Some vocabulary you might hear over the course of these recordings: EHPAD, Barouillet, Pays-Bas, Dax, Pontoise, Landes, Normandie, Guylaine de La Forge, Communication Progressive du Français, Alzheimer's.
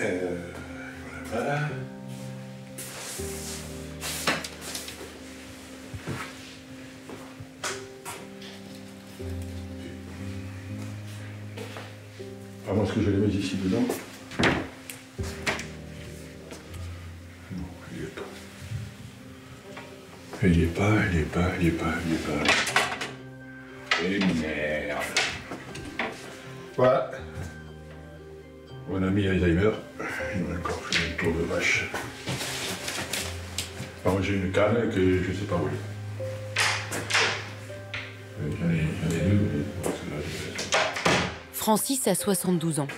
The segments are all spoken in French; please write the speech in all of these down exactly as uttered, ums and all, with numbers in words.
Euh, voilà. Avant, est-ce que je vais les mettre ici dedans? Non, il n'y est pas. Il n'y est pas, il n'y est pas, il n'y est pas, il n'y est pas. Et merde. Voilà. Mon ami Alzheimer, il m'a encore fait une tour de vache. Par contre, j'ai une canne que je ne sais pas où elle est. J'en ai, j'en ai deux. Francis a soixante-douze ans.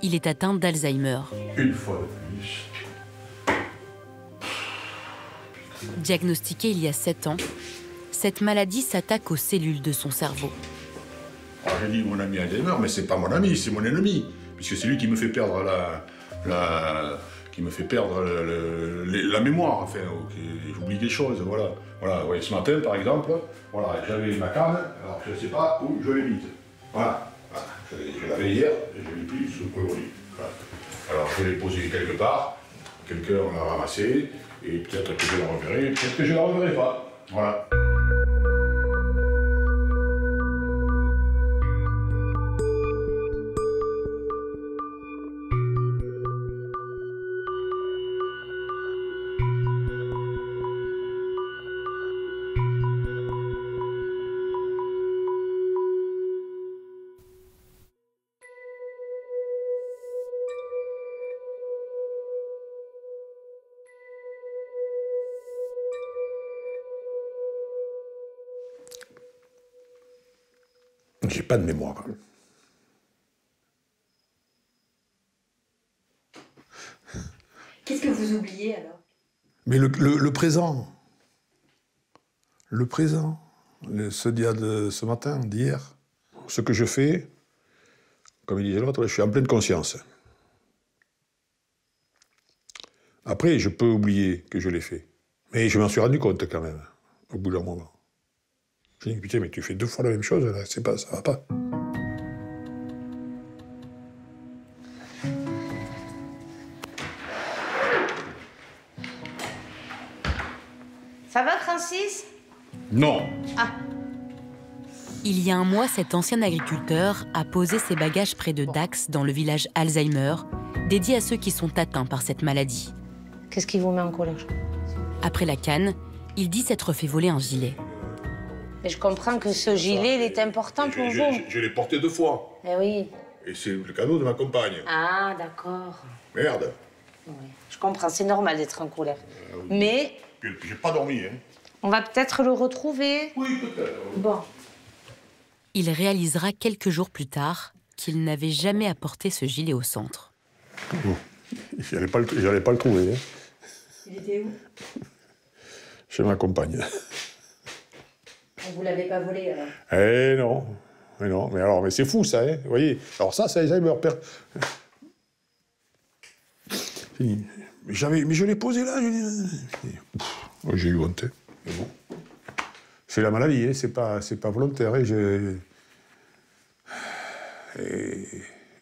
Il est atteint d'Alzheimer. Une fois de plus. Diagnostiqué il y a sept ans, cette maladie s'attaque aux cellules de son cerveau. J'ai dit mon ami Alzheimer, mais c'est pas mon ami, c'est mon ennemi. Puisque c'est lui qui me fait perdre la, la, qui me fait perdre le, le, la mémoire, enfin, j'oublie des choses, voilà. Voilà, ouais, ce matin, par exemple, voilà, j'avais ma canne, alors je ne sais pas où je l'ai mise. Voilà, voilà. Je, je l'avais hier, et je ne l'ai plus sous le lit. Voilà. Alors je l'ai posée quelque part, quelqu'un l'a ramassée, et peut-être que je la reverrai, peut-être que je ne la reverrai pas. Voilà. J'ai pas de mémoire, quand même. Qu'est-ce que vous oubliez, alors? Mais le, le, le présent. Le présent. Le, ce dia de ce matin, d'hier. Ce que je fais, comme il disait l'autre, je suis en pleine conscience. Après, je peux oublier que je l'ai fait. Mais je m'en suis rendu compte, quand même, au bout d'un moment. Je dis, putain, mais tu fais deux fois la même chose, là, c'est pas, ça va pas. Ça va, Francis? Non. Ah. Il y a un mois, cet ancien agriculteur a posé ses bagages près de Dax, dans le village Alzheimer, dédié à ceux qui sont atteints par cette maladie. Qu'est-ce qui vous met en colère? Après la canne, il dit s'être fait voler un gilet. Et je comprends que ce gilet, il est important pour vous. Je, je, je l'ai porté deux fois. Eh oui. Et c'est le cadeau de ma compagne. Ah, d'accord. Merde. Oui. Je comprends, c'est normal d'être en colère. Euh, oui. Mais... J'ai pas dormi, hein. On va peut-être le retrouver. Oui, peut-être. Bon. Il réalisera quelques jours plus tard qu'il n'avait jamais apporté ce gilet au centre. Bon. J'allais pas, pas le trouver, hein. Il était où? Chez ma compagne. Vous l'avez pas volé, alors? Eh non, eh non. Mais alors, mais c'est fou, ça, hein, vous voyez. Alors ça, c'est Alzheimer. Fini. Mais, mais je l'ai posé là, j'ai eu honte. Mais bon. C'est la maladie, hein, c'est pas, pas volontaire. Hein, je... Et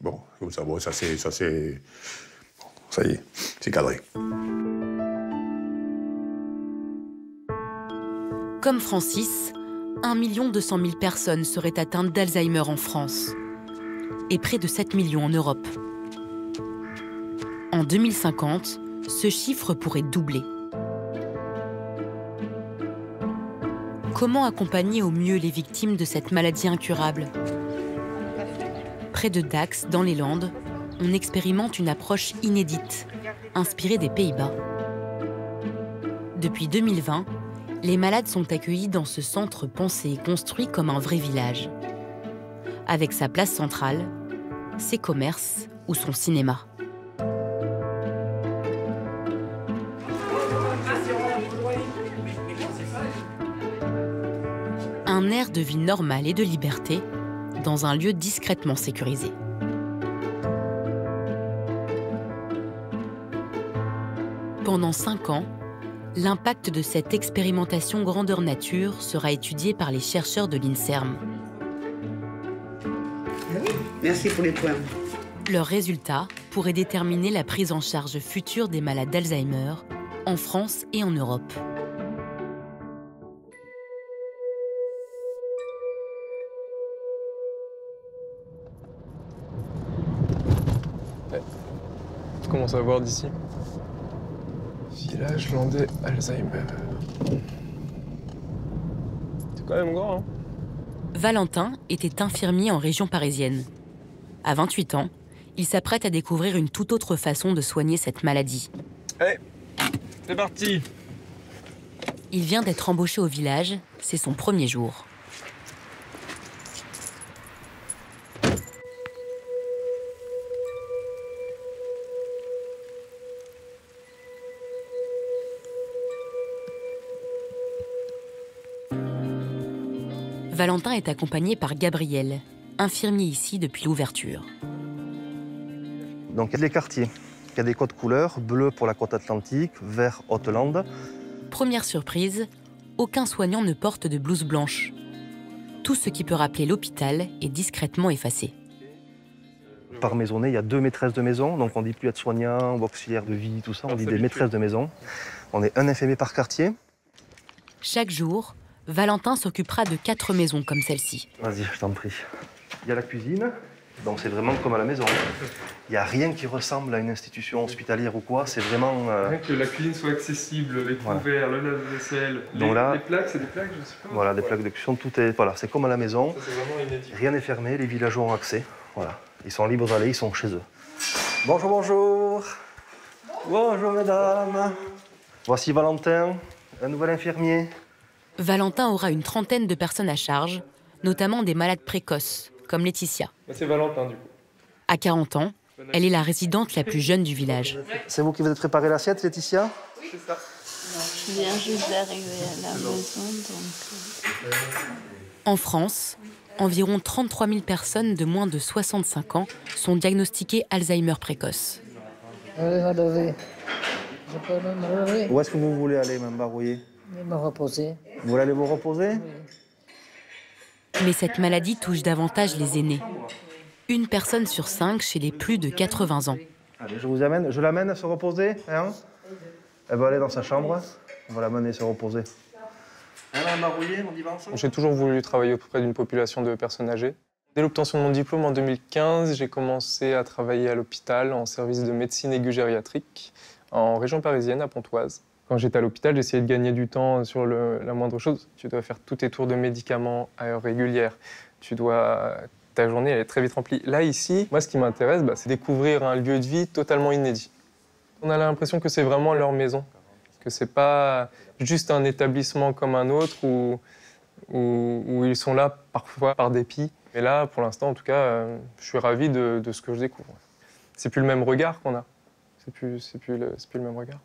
bon, comme ça, bon, ça c'est... Ça, bon, ça y est, c'est cadré. Comme Francis, un million deux cent mille personnes seraient atteintes d'Alzheimer en France et près de sept millions en Europe. En deux mille cinquante, ce chiffre pourrait doubler. Comment accompagner au mieux les victimes de cette maladie incurable? Près de Dax, dans les Landes, on expérimente une approche inédite, inspirée des Pays-Bas. Depuis deux mille vingt, les malades sont accueillis dans ce centre pensé et construit comme un vrai village. Avec sa place centrale, ses commerces ou son cinéma. Un air de vie normale et de liberté dans un lieu discrètement sécurisé. Pendant cinq ans, l'impact de cette expérimentation grandeur nature sera étudié par les chercheurs de l'INSERM. Merci pour les points. Leurs résultats pourraient déterminer la prise en charge future des malades d'Alzheimer en France et en Europe. Je commence à voir d'ici. Village landais Alzheimer. C'est quand même grand, hein? Valentin était infirmier en région parisienne. À vingt-huit ans, il s'apprête à découvrir une toute autre façon de soigner cette maladie. Allez, c'est parti! Il vient d'être embauché au village, c'est son premier jour. Valentin est accompagné par Gabriel, infirmier ici depuis l'ouverture. Donc il y a les quartiers. Il y a des codes couleurs, bleu pour la côte atlantique, vert Haute-Lande. Première surprise, aucun soignant ne porte de blouse blanche. Tout ce qui peut rappeler l'hôpital est discrètement effacé. Par maisonnée, il y a deux maîtresses de maison. Donc on ne dit plus être soignant, ou auxiliaire de vie, tout ça. On dit des maîtresses de maison. On est un infirmier par quartier. Chaque jour, Valentin s'occupera de quatre maisons comme celle-ci. Vas-y, je t'en prie. Il y a la cuisine. Donc c'est vraiment comme à la maison. Il n'y a rien qui ressemble à une institution hospitalière ou quoi. C'est vraiment... Euh... Rien que la cuisine soit accessible, les couverts, voilà. Le lave-vaisselle, les, là, les plaques, c'est des plaques, je ne sais pas. Voilà, des plaques de cuisson, tout est... Voilà, c'est comme à la maison. Ça, c'est vraiment inédit. Rien n'est fermé, les villageois ont accès. Voilà, ils sont libres d'aller, ils sont chez eux. Bonjour, bonjour. Bonjour, mesdames. Voici Valentin, un nouvel infirmier. Valentin aura une trentaine de personnes à charge, notamment des malades précoces, comme Laetitia. C'est Valentin, du coup. À quarante ans, elle est la résidente la plus jeune du village. C'est vous qui vous êtes préparé l'assiette, Laetitia? Oui, c'est ça. Non, je viens juste d'arriver à la maison, donc... En France, environ trente-trois mille personnes de moins de soixante-cinq ans sont diagnostiquées Alzheimer précoce. Où est-ce que vous voulez aller, Mme Barouillet? Je vais me reposer. Vous voulez aller vous reposer? Oui. Mais cette maladie touche davantage les aînés. Une personne sur cinq chez les plus de quatre-vingts ans. Allez, je vous amène, je l'amène à se reposer, hein? Elle va aller dans sa chambre, on va l'amener se reposer. J'ai toujours voulu travailler auprès d'une population de personnes âgées. Dès l'obtention de mon diplôme en deux mille quinze, j'ai commencé à travailler à l'hôpital en service de médecine aiguë gériatrique en région parisienne, à Pontoise. Quand j'étais à l'hôpital, j'essayais de gagner du temps sur le, la moindre chose. Tu dois faire tous tes tours de médicaments à heure régulière. Tu dois, ta journée, elle est très vite remplie. Là, ici, moi, ce qui m'intéresse, bah, c'est découvrir un lieu de vie totalement inédit. On a l'impression que c'est vraiment leur maison, que c'est pas juste un établissement comme un autre où, où, où ils sont là parfois par dépit. Mais là, pour l'instant, en tout cas, je suis ravi de, de ce que je découvre. C'est plus le même regard qu'on a. C'est plus, c'est plus le, c'est plus le même regard.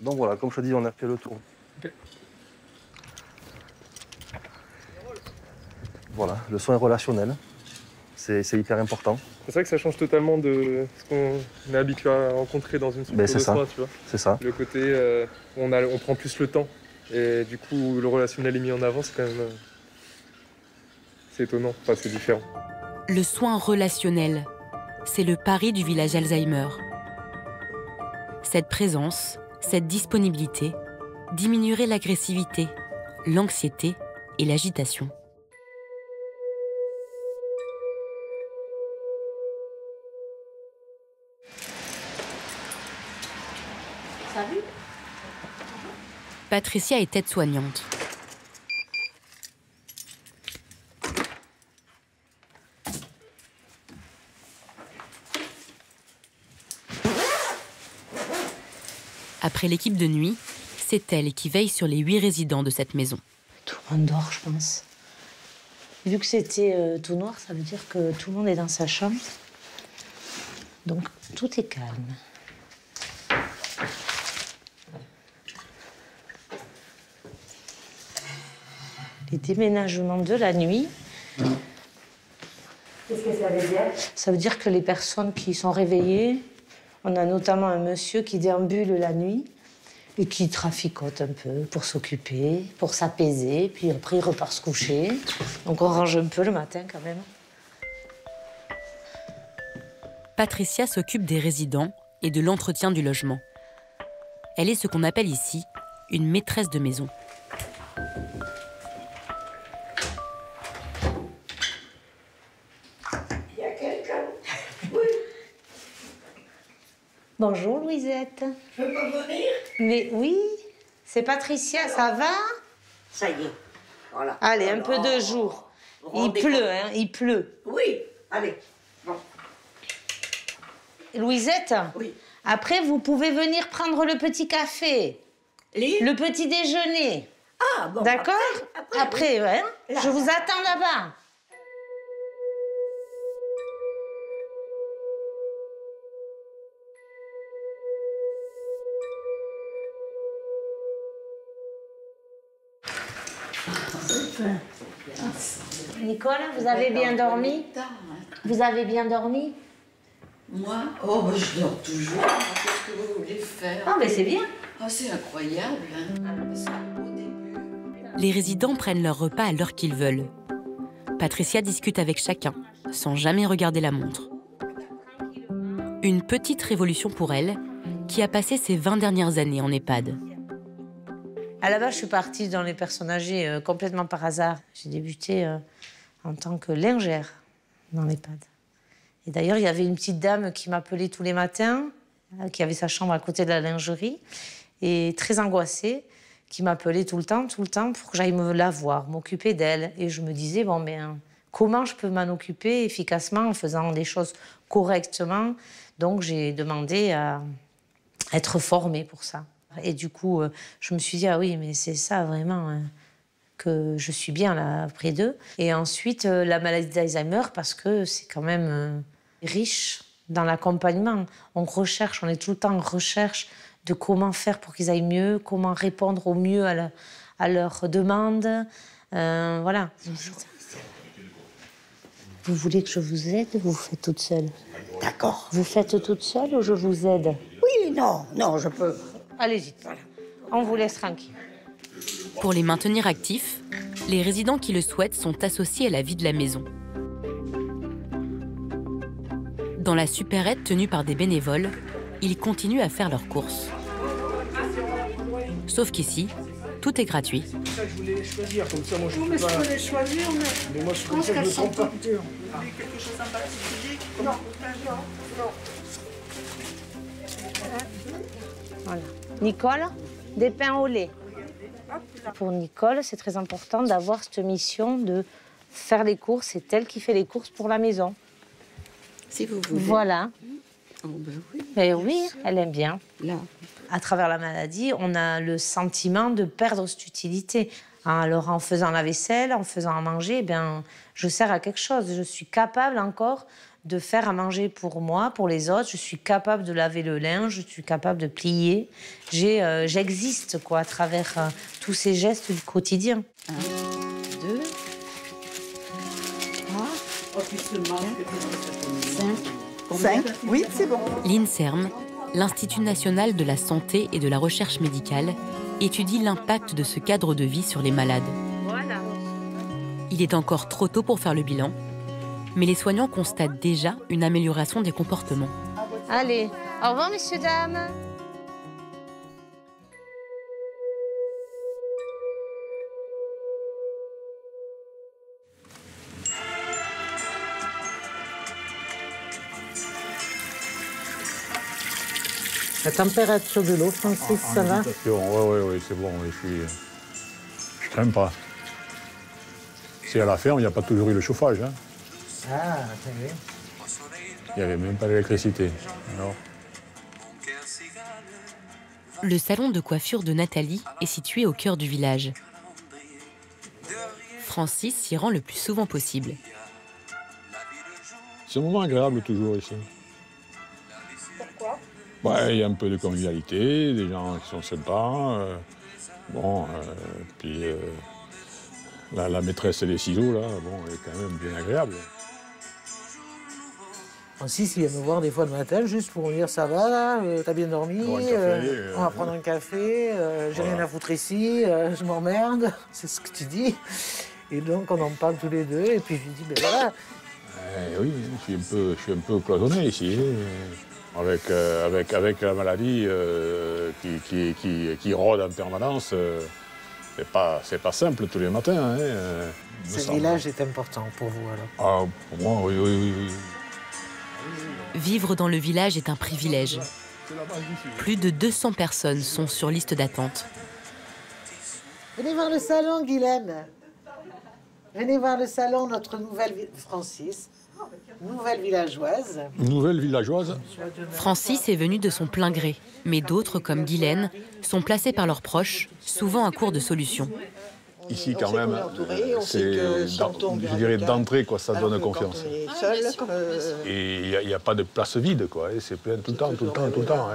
Donc voilà, comme je te dis, on a fait le tour. Okay. Voilà, le soin relationnel, c'est hyper important. C'est vrai que ça change totalement de ce qu'on est habitué à rencontrer dans une structure ben, de soins, tu vois. C'est ça. Le côté, euh, on, a, on prend plus le temps, et du coup, le relationnel est mis en avant, c'est quand même... Euh, c'est étonnant, enfin, c'est différent. Le soin relationnel, c'est le pari du village Alzheimer. Cette présence... Cette disponibilité diminuerait l'agressivité, l'anxiété et l'agitation. Salut. Patricia est aide-soignante. Après l'équipe de nuit, c'est elle qui veille sur les huit résidents de cette maison. Tout le monde dort, je pense. Vu que c'était euh, tout noir, ça veut dire que tout le monde est dans sa chambre. Donc, tout est calme. Les déménagements de la nuit... Mmh. Qu'est-ce que ça veut dire? Ça veut dire que les personnes qui sont réveillées... On a notamment un monsieur qui déambule la nuit et qui traficote un peu pour s'occuper, pour s'apaiser, puis après il repart se coucher. Donc on range un peu le matin quand même. Patricia s'occupe des résidents et de l'entretien du logement. Elle est ce qu'on appelle ici une maîtresse de maison. Il y a quelqu'un? Oui. Bonjour Louisette. Je peux venir? Mais oui, c'est Patricia, ça va? Ça y est, voilà. Allez, alors, un peu de jour. Il pleut, hein, il pleut. Oui, allez. Bon. Louisette? Oui. Après, vous pouvez venir prendre le petit café, les... le petit déjeuner. Ah, bon. D'accord. Après, après, après oui. Ouais, là, je là. Vous attends là-bas. Nicolas, vous avez bien dormi? Vous avez bien dormi? Moi? Oh, bah, je dors toujours. Qu'est-ce que vous voulez faire? Ah, mais c'est bien. Oh, c'est incroyable. Les résidents prennent leur repas à l'heure qu'ils veulent. Patricia discute avec chacun, sans jamais regarder la montre. Une petite révolution pour elle, qui a passé ses vingt dernières années en EHPAD. À la base, je suis partie dans les personnes âgées euh, complètement par hasard. J'ai débuté euh, en tant que lingère dans l'EHPAD. Et d'ailleurs, il y avait une petite dame qui m'appelait tous les matins, qui avait sa chambre à côté de la lingerie, et très angoissée, qui m'appelait tout le temps, tout le temps, pour que j'aille me la voir, m'occuper d'elle. Et je me disais, bon, mais hein, comment je peux m'en occuper efficacement, en faisant les choses correctement? Donc, j'ai demandé à être formée pour ça. Et du coup, je me suis dit, ah oui, mais c'est ça, vraiment... Hein. Que je suis bien là près d'eux. Et ensuite, euh, la maladie d'Alzheimer, parce que c'est quand même euh, riche dans l'accompagnement. On recherche, on est tout le temps en recherche de comment faire pour qu'ils aillent mieux, comment répondre au mieux à, la, à leurs demandes. Euh, voilà. Bonjour. Vous voulez que je vous aide ou vous faites toute seule? D'accord. Vous faites toute seule ou je vous aide? Oui, non, non, je peux. Allez-y, voilà. On vous laisse tranquille. Pour les maintenir actifs, les résidents qui le souhaitent sont associés à la vie de la maison. Dans la supérette tenue par des bénévoles, ils continuent à faire leurs courses. Sauf qu'ici, tout est gratuit. C'est ça que je voulais choisir, comme ça moi je ne peux pas... Non, non, non. Nicole, des pains au lait. Pour Nicole, c'est très important d'avoir cette mission de faire les courses. C'est elle qui fait les courses pour la maison. Si vous voulez. Voilà. Oh ben oui, mais oui, sûr. Elle aime bien. Là. À travers la maladie, on a le sentiment de perdre cette utilité. Alors, en faisant la vaisselle, en faisant à manger, eh bien, je sers à quelque chose. Je suis capable encore de faire à manger pour moi, pour les autres. Je suis capable de laver le linge, je suis capable de plier. J'ai, euh, j'existe, quoi, à travers euh, tous ces gestes du quotidien. Un, deux, trois, cinq, cinq. Oui, c'est bon. L'INSERM, l'Institut national de la santé et de la recherche médicale, étudie l'impact de ce cadre de vie sur les malades. Voilà. Il est encore trop tôt pour faire le bilan, mais les soignants constatent déjà une amélioration des comportements. Allez, au revoir, messieurs, dames. La température de l'eau, Francis, ah, ça va? Oui, oui, oui, c'est bon, oui, je suis... Je ne traîne pas. C'est à la ferme, il n'y a pas toujours eu le chauffage, hein. Ah, il n'y avait même pas d'électricité. Le salon de coiffure de Nathalie est situé au cœur du village. Francis s'y rend le plus souvent possible. C'est un moment agréable toujours ici. Pourquoi? Bah, il y a un peu de convivialité, des gens qui sont sympas. Euh, bon, euh, puis euh, la, la maîtresse des ciseaux, là, bon, elle est quand même bien agréable. Francis, il vient me voir des fois le matin, juste pour me dire, ça va, là, euh, t'as bien dormi, café, euh, on va prendre un café, euh, j'ai voilà. Rien à foutre ici, euh, je m'emmerde, c'est ce que tu dis. Et donc, on en parle tous les deux, et puis je lui dis, ben voilà, Eh oui, je suis un peu, je suis un peu cloisonné ici, avec, euh, avec, avec la maladie euh, qui, qui, qui, qui rôde en permanence. Euh, c'est pas, c'est pas simple tous les matins. Hein, euh, Ce village est important pour vous, alors? Ah, pour moi, oui, oui, oui. Vivre dans le village est un privilège. Plus de deux cents personnes sont sur liste d'attente. Venez voir le salon, Guylaine. Venez voir le salon, notre nouvelle Francis, nouvelle villageoise. Nouvelle villageoise. Francis est venue de son plein gré, mais d'autres, comme Guylaine, sont placés par leurs proches, souvent à court de solutions. Ici, quand même, c'est, je dirais, d'entrée, quoi, ça donne confiance. Et il n'y a, a pas de place vide, quoi. C'est plein tout le temps, tout le temps, tout le temps.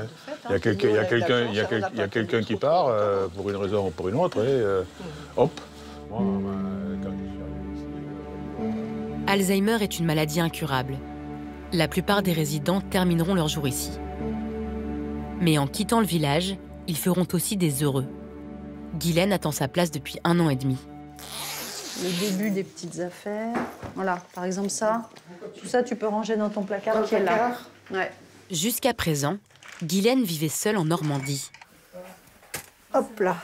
Il y a quelqu'un quelqu'un qui part, euh, pour une raison ou pour une autre, et euh, hop. Alzheimer est une maladie incurable. La plupart des résidents termineront leur jour ici. Mais en quittant le village, ils feront aussi des heureux. Guylaine attend sa place depuis un an et demi. Le début des petites affaires. Voilà, par exemple ça. Tout ça, tu peux ranger dans ton placard, dans qui est là. Ouais. Jusqu'à présent, Guylaine vivait seule en Normandie. Hop là.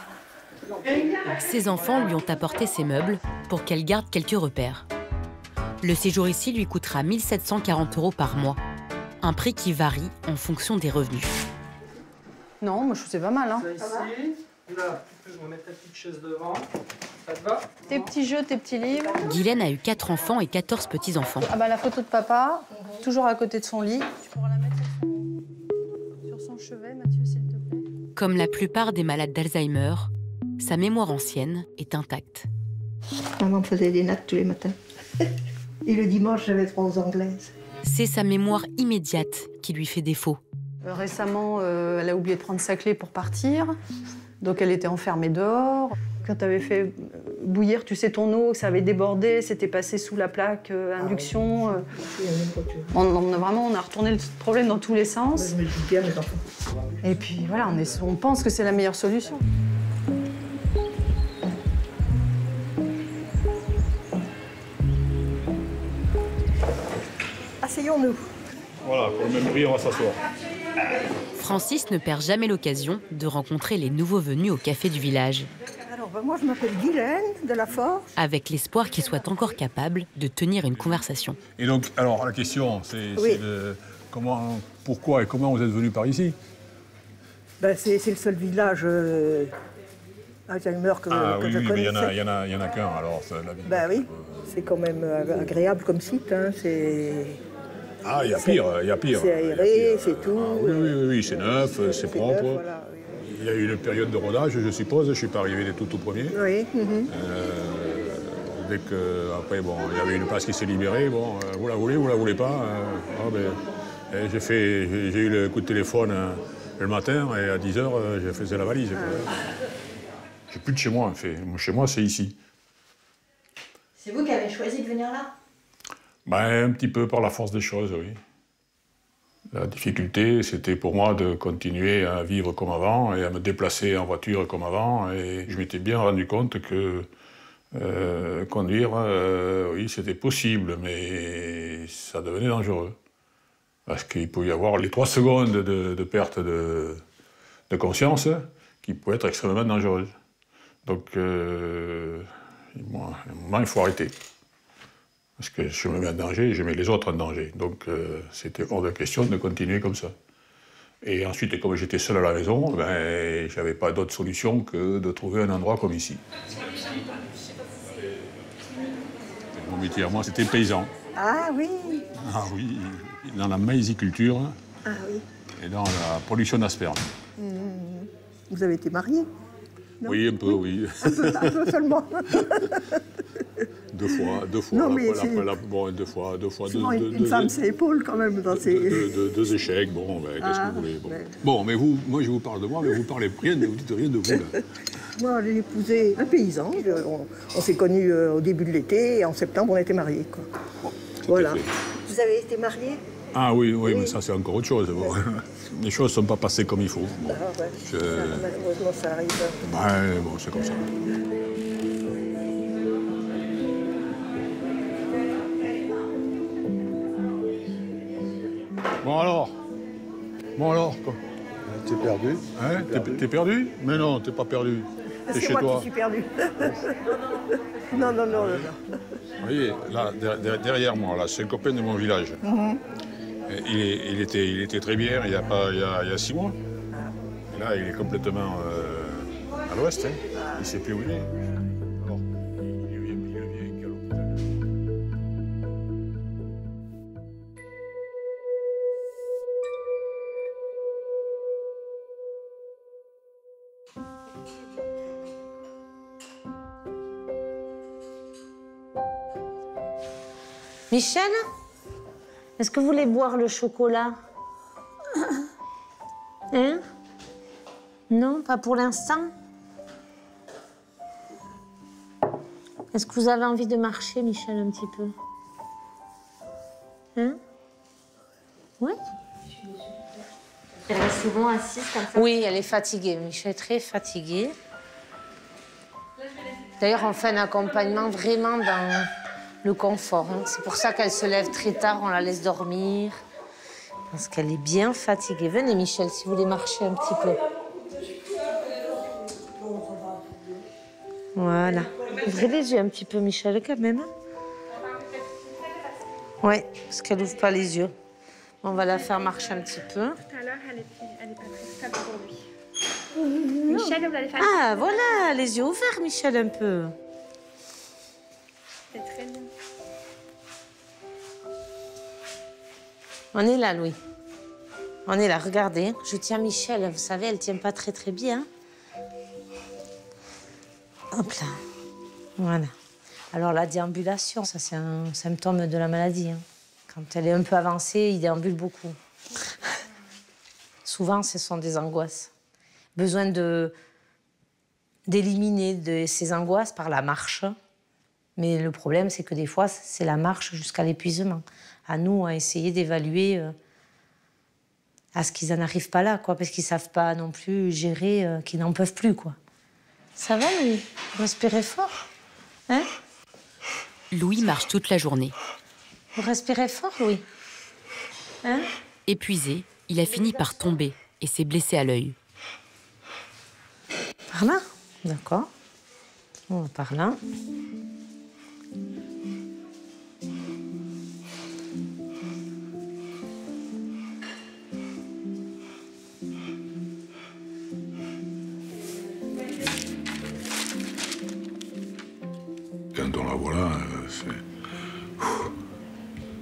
Ses enfants lui ont apporté ses meubles pour qu'elle garde quelques repères. Le séjour ici lui coûtera mille sept cent quarante euros par mois. Un prix qui varie en fonction des revenus. Non, moi je trouve c'est pas mal. Hein. Là, je vais mettre ta petite chaise devant. Ça te va? Tes petits jeux, tes petits livres. Guylaine a eu quatre enfants et quatorze petits-enfants. Ah bah la photo de papa, mmh. toujours à côté de son lit. Tu pourras la mettre sur son, sur son chevet, Mathieu, s'il te plaît. Comme la plupart des malades d'Alzheimer, sa mémoire ancienne est intacte. Maman faisait des nattes tous les matins. Et le dimanche, j'avais trois anglaises. C'est sa mémoire immédiate qui lui fait défaut. Récemment, euh, elle a oublié de prendre sa clé pour partir. Donc elle était enfermée dehors. Quand tu avais fait bouillir, tu sais, ton eau, ça avait débordé, c'était passé sous la plaque euh, induction. Ah ouais. euh... on, on a vraiment, on a retourné le problème dans tous les sens. Et puis voilà, on, est, on pense que c'est la meilleure solution. Asseyons-nous. Voilà, pour le même bruit, on va s'asseoir. Francis ne perd jamais l'occasion de rencontrer les nouveaux venus au café du village. Alors, ben moi, je m'appelle Guylaine de La Forge. Avec l'espoir qu'il soit encore capable de tenir une conversation. Et donc, alors, la question, c'est oui. comment, pourquoi et comment vous êtes venu par ici? Ben, c'est le seul village euh, Alzheimer que, ah, que oui, je oui, connais. Ah oui, mais il n'y en a, a, a qu'un, alors. Ça, la vie, ben oui, c'est quand même agréable comme site, hein, c'est... Ah, il y a pire, il y a pire. C'est aéré, c'est tout. Ah, oui, oui, oui, oui c'est neuf, c'est propre. Neuf, voilà, oui. Il y a eu une période de rodage, je suppose. Je ne suis pas arrivé des tout tout premiers. Oui. Mm-hmm. euh, dès que, après, bon, il y avait une place qui s'est libérée. Bon, euh, vous la voulez, vous la voulez pas. Euh, ah, ben, j'ai fait, j'ai eu le coup de téléphone euh, le matin et à dix heures, euh, j'ai fait la valise. Ah. J'ai plus de chez moi, en fait. Chez moi, c'est ici. C'est vous qui avez choisi de venir là? Ben, un petit peu par la force des choses, oui. La difficulté, c'était pour moi de continuer à vivre comme avant et à me déplacer en voiture comme avant. Et je m'étais bien rendu compte que euh, conduire, euh, oui, c'était possible, mais ça devenait dangereux. Parce qu'il pouvait y avoir les trois secondes de, de perte de, de conscience qui pouvaient être extrêmement dangereuses. Donc, euh, bon, à un moment, il faut arrêter. Parce que je me mets en danger, je mets les autres en danger. Donc euh, c'était hors de question de continuer comme ça. Et ensuite, comme j'étais seul à la maison, ben, je n'avais pas d'autre solution que de trouver un endroit comme ici. Mon métier à moi, c'était paysan. Ah oui. Ah oui, dans la maïsiculture ah, oui. et dans la production d'asperges. Mmh. Vous avez été marié? Non. Oui, un peu, oui. Un peu, un peu seulement. Deux fois, deux fois. Non, mais la, la, la, la, bon, deux fois, deux fois. Deux, deux, une deux, femme s'épaule quand même dans ces... Deux, deux, deux, deux échecs, bon, ben, ah, qu'est-ce que vous voulez bon. Mais... bon, mais vous, moi je vous parle de moi, mais vous parlez rien, vous dites rien de vous, là. Moi, j'ai épousé un paysan. Je, on on s'est connus euh, au début de l'été, et en septembre, on était mariés, quoi. Bon, voilà. Vous avez été mariés? Ah oui, oui, oui, mais ça, c'est encore autre chose. Bon. Les choses ne sont pas passées comme il faut. Bon. Ah, ouais. Je... Malheureusement, ça arrive. Ben, bon, c'est comme ça. Bon alors. Bon alors quoi. T'es perdu. Hein? T'es perdu. T'es perdu? Mais non, t'es pas perdu. T'es chez moi toi. Qui suis perdu. Non, non, non, non, non. Vous voyez, là, derrière moi, là, c'est le copain de mon village. Mm-hmm. il, est, il, était, il était très bien il y a, pas, il y a, il y a six mois. Et là, il est complètement euh, à l'ouest. Hein. Il ne sait plus où il est. Alors, il vient, il vient, il vient à l'hôpital. Michel, est-ce que vous voulez boire le chocolat? Hein? Non, pas pour l'instant. Est-ce que vous avez envie de marcher, Michel, un petit peu? Hein? Oui? Elle est souvent assise comme ça? Oui, elle est fatiguée. Michel est très fatiguée. D'ailleurs, on fait un accompagnement vraiment dans... le confort, hein. C'est pour ça qu'elle se lève très tard, on la laisse dormir. Parce qu'elle est bien fatiguée. Venez, Michel, si vous voulez marcher un petit peu. Voilà. Ouvrez les yeux un petit peu, Michel, quand même. Oui, parce qu'elle n'ouvre pas les yeux. On va la faire marcher un petit peu. Tout à l'heure, elle n'est pas très stable pour lui. Michel, vous allez faire... Ah, voilà, les yeux ouverts, Michel, un peu. C'est très bien. On est là, Louis. On est là, regardez. Je tiens Michel, vous savez, elle ne tient pas très, très bien. Hop là. Voilà. Alors, la déambulation, ça, c'est un symptôme de la maladie. Hein. Quand elle est un peu avancée, il déambule beaucoup. Souvent, ce sont des angoisses. Besoin de... d'éliminer de... ces angoisses par la marche. Mais le problème, c'est que des fois, c'est la marche jusqu'à l'épuisement. À nous, à essayer d'évaluer euh, à ce qu'ils n'en arrivent pas là, quoi, parce qu'ils ne savent pas non plus gérer, euh, qu'ils n'en peuvent plus, quoi. Ça va, Louis? Respirez fort, hein? Louis marche toute la journée. Vous respirez fort, Louis? Hein? Épuisé, il a fini par tomber et s'est blessé à l'œil. Par là? D'accord. On va par là. Quand on la voit là, c'est...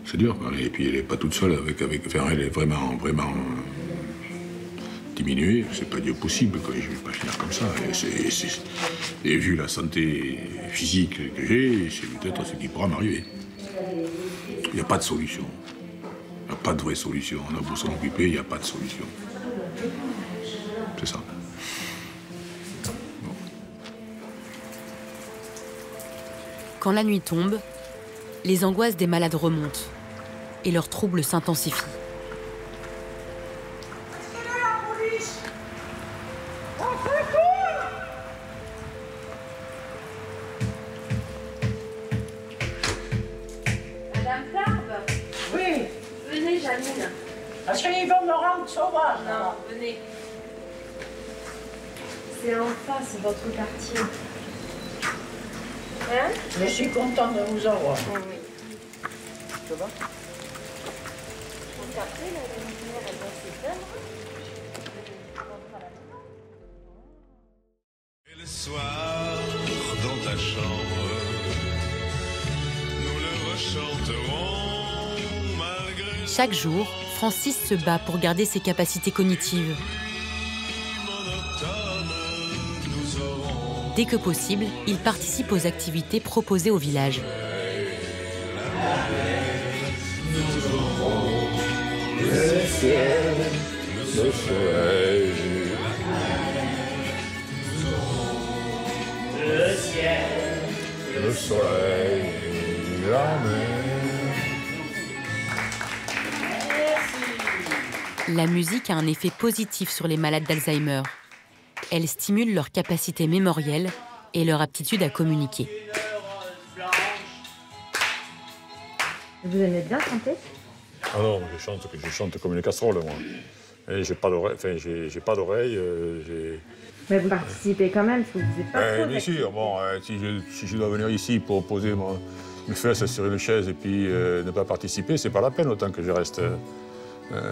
c'est dur. Et puis elle n'est pas toute seule, avec, avec... Enfin, elle est vraiment, vraiment diminuée. C'est pas Dieu possible, quoi. Je ne vais pas finir comme ça. Et, c'est, c'est... et vu la santé physique que j'ai, c'est peut-être ce qui pourra m'arriver. Il n'y a pas de solution. Il n'y a pas de vraie solution. On a beau s'en occuper, il n'y a pas de solution. C'est ça. Quand la nuit tombe, les angoisses des malades remontent et leurs troubles s'intensifient. Madame Farbe? Oui. Venez, Janine. Parce qu'ils vont me rendre sauvage. Non, venez. C'est en face, votre quartier. Hein? Je suis contente de vous avoir. Oui, oui. Ça va? Et le soir, dans ta chambre, nous le rechanterons malgré... Chaque jour, Francis se bat pour garder ses capacités cognitives. Dès que possible, il participe aux activités proposées au village. La musique a un effet positif sur les malades d'Alzheimer. Elle stimule leur capacité mémorielle et leur aptitude à communiquer. Vous aimez bien chanter? Ah non, je chante, je chante comme une casserole, moi. Et j'ai pas d'oreille, enfin, j'ai pas d'oreille, euh, j'ai... Mais vous participez quand même, si vous ne disiez pas euh, trop. Bien sûr, bon, euh, si, je, si je dois venir ici pour poser mon, mes fesses sur une chaise et puis euh, ne pas participer, c'est pas la peine, autant que je reste euh,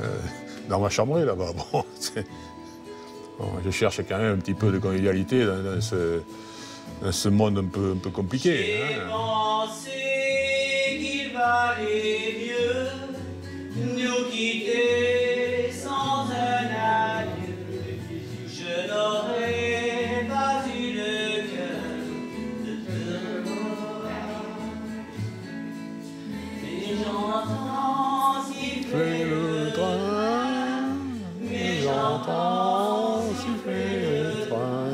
dans ma chambrée, là-bas. Bon, bon, je cherche quand même un petit peu de convivialité dans, dans, ce, dans ce monde un peu, un peu compliqué. J'ai hein. pensé qu'il valait mieux nous quitter sans un adieu. Je n'aurais pas eu le cœur de te voir. Et j'entends siffler le train, mais j'entends siffler le train,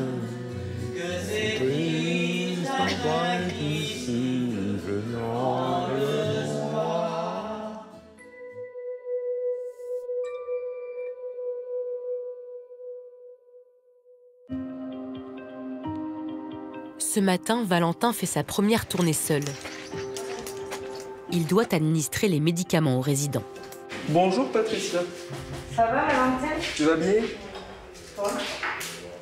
que c'est triste un train qui siffle dans le soir. Ce matin, Valentin fait sa première tournée seul. Il doit administrer les médicaments aux résidents. Bonjour Patricia. Ça va Valentin? Tu vas bien? Toi?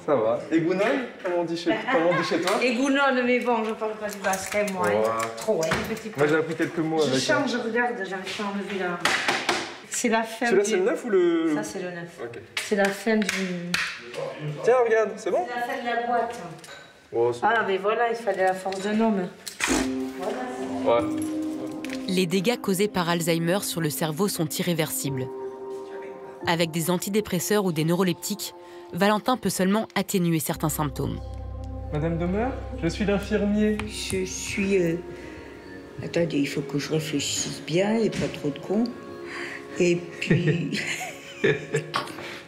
Ça va. Égounonne, comment on dit chez, on dit chez toi? Égounonne, mais bon, je parle pas du basket, moi. Wow. Hein. Trop, hein, petit peu. Moi j'ai appris quelques mots je avec... Je chante, je regarde, j'arrive pas à enlever la... C'est la fin du... Celui-là, c'est le neuf ou le... Ça, c'est le neuf. Okay. C'est la fin du... Tiens, regarde, c'est bon? C'est la fin de la boîte. Oh, ah, mais voilà, il fallait la force d'un homme. Voilà, ouais. Les dégâts causés par Alzheimer sur le cerveau sont irréversibles. Avec des antidépresseurs ou des neuroleptiques, Valentin peut seulement atténuer certains symptômes. Madame Domer, je suis l'infirmier. Je suis... Euh... Attendez, il faut que je réfléchisse bien et pas trop de con. Et puis...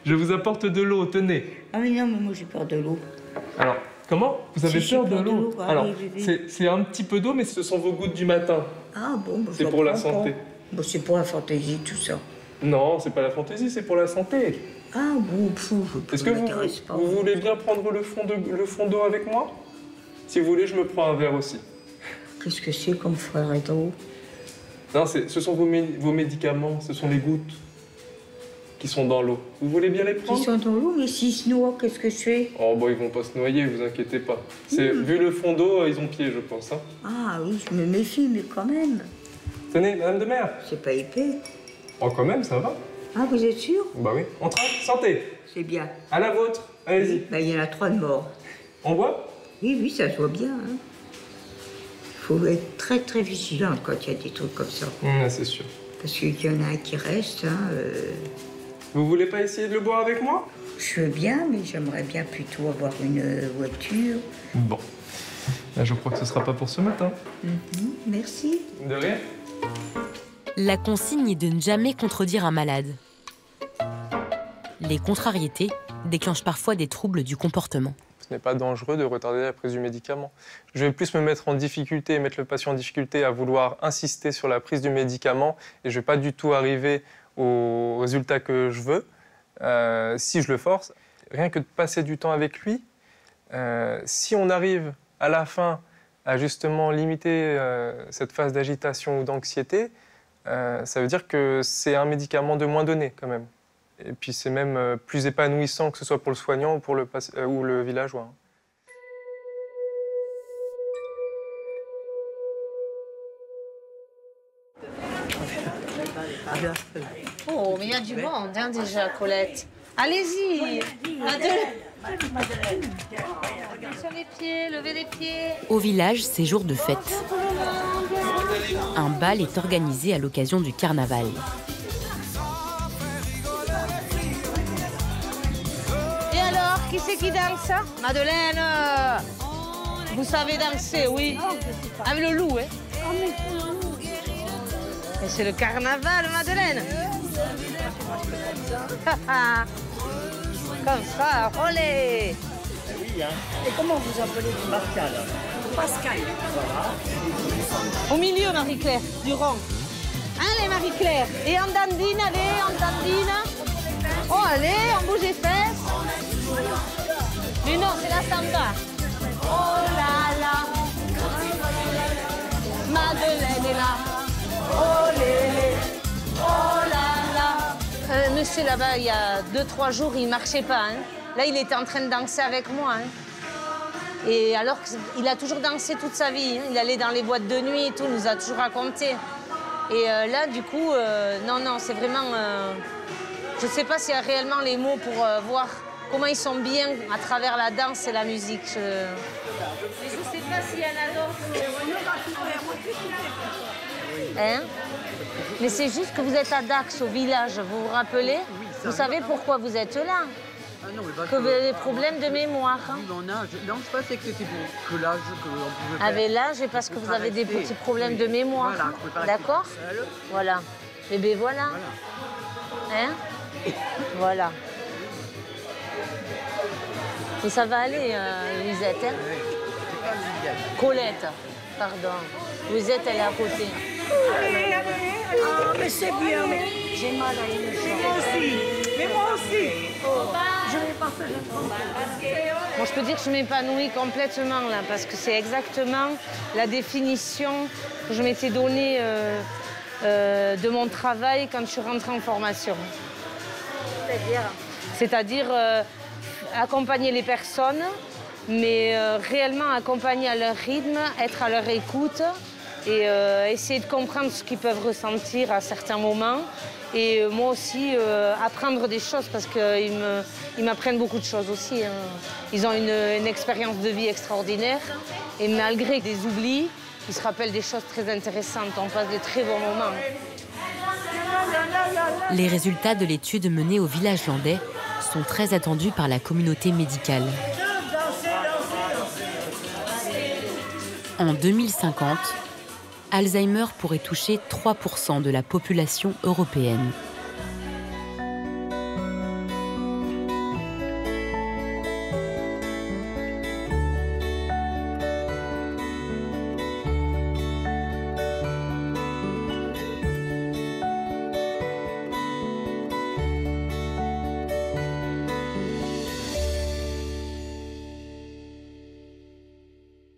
Je vous apporte de l'eau, tenez. Ah mais non, mais moi j'ai peur de l'eau. Alors... Comment? Vous avez si peur de l'eau? Alors, c'est un petit peu d'eau, mais ce sont vos gouttes du matin. Ah bon? Bah, c'est pour la santé. Bah, c'est pour la fantaisie, tout ça. Non, c'est pas la fantaisie, c'est pour la santé. Ah bon? Est-ce que vous, pas, vous voulez bien prendre le fond de, le fond d'eau avec moi? Si vous voulez, je me prends un verre aussi. Qu'est-ce que c'est comme frère et d'eau? Non, ce sont vos, vos médicaments, ce sont les gouttes qui sont dans l'eau. Vous voulez bien les prendre? Ils sont dans l'eau, mais s'ils se noient, qu'est-ce que je fais? Oh, bon, ils vont pas se noyer, vous inquiétez pas. Mmh. Vu le fond d'eau, ils ont pied, je pense. Hein. Ah oui, je me méfie, mais quand même. Tenez, madame de mer. C'est pas épais. Oh, quand même, ça va. Ah, vous êtes sûr? Bah oui. On traite, santé. C'est bien. À la vôtre, allez-y. Oui, bah, il y en a trois de morts. On voit? Oui, oui, ça se voit bien. Il hein. faut être très, très vigilant quand il y a des trucs comme ça. Mmh, c'est sûr. Parce qu'il y en a un qui reste, hein... Euh... Vous voulez pas essayer de le boire avec moi? Je veux bien, mais j'aimerais bien plutôt avoir une voiture. Bon. Là, je crois que ce sera pas pour ce matin. Mm-hmm. Merci. De rien. La consigne est de ne jamais contredire un malade. Les contrariétés déclenchent parfois des troubles du comportement. Ce n'est pas dangereux de retarder la prise du médicament. Je vais plus me mettre en difficulté et mettre le patient en difficulté à vouloir insister sur la prise du médicament et je vais pas du tout arriver au résultat que je veux, euh, si je le force, rien que de passer du temps avec lui, euh, si on arrive à la fin à justement limiter euh, cette phase d'agitation ou d'anxiété, euh, ça veut dire que c'est un médicament de moins donné quand même. Et puis c'est même euh, plus épanouissant que ce soit pour le soignant ou pour le, euh, ou le villageois. Oh, mais il y a du monde, hein, déjà, Colette. Allez-y. Sur les pieds, levez les pieds. Au village, c'est jour de fête. Un bal est organisé à l'occasion du carnaval. Et alors, qui c'est qui danse? Madeleine, vous savez danser, oui. Avec le loup, hein. C'est le carnaval, Madeleine. Comme ça, olé. Oui, hein. Et comment vous appelez vous? Pascal. Pascal. Voilà. Au milieu, Marie-Claire, du rang. Allez, Marie-Claire. Et en dandine, allez, en dandine. Oh, allez, on bouge les fesses. Mais non, c'est la samba. Oh là là. Madeleine est là. Oh, lélé, oh, marchait là-bas il y a deux, trois jours, il marchait pas. Hein. Là, il était en train de danser avec moi. Hein. Et alors qu'il a toujours dansé toute sa vie. Hein. Il allait dans les boîtes de nuit et tout, il nous a toujours raconté. Et euh, là, du coup, euh, non, non, c'est vraiment... Euh, je ne sais pas s'il y a réellement les mots pour euh, voir comment ils sont bien à travers la danse et la musique. Je ne sais pas s'il y en a d'autres. Hein? Mais c'est juste que vous êtes à Dax, au village, vous vous rappelez? Vous savez pourquoi vous êtes là? Ah non, mais bah, que vous avez des problèmes de mémoire. Hein. Oui, on a, je, non, je pensais que c'était pour que l'âge qu'on pouvait faire. Ah, mais l'âge, c'est parce que vous avez des petits problèmes oui. de mémoire. Voilà, d'accord. Voilà. Et bien voilà. Voilà. Hein. Voilà. Et ça va aller, euh, Lisette. Hein oui. Colette, pardon. Lisette, elle est à côté. Allez, allez, allez. Ah, mais c'est bien. Mais... j'ai mal à une jambe. Mais moi aussi, oh. Je vais partager. Bon, je peux dire que je m'épanouis complètement là, parce que c'est exactement la définition que je m'étais donnée euh, euh, de mon travail quand je suis rentrée en formation. C'est-à-dire ? C'est-à-dire euh, accompagner les personnes, mais euh, réellement accompagner à leur rythme, être à leur écoute et euh, essayer de comprendre ce qu'ils peuvent ressentir à certains moments. Et moi aussi, euh, apprendre des choses, parce qu'ils ils m'apprennent beaucoup de choses aussi. Hein. Ils ont une, une expérience de vie extraordinaire. Et malgré des oublis, ils se rappellent des choses très intéressantes. On passe des très bons moments. Les résultats de l'étude menée au village landais sont très attendus par la communauté médicale. En deux mille cinquante, Alzheimer pourrait toucher trois pour cent de la population européenne.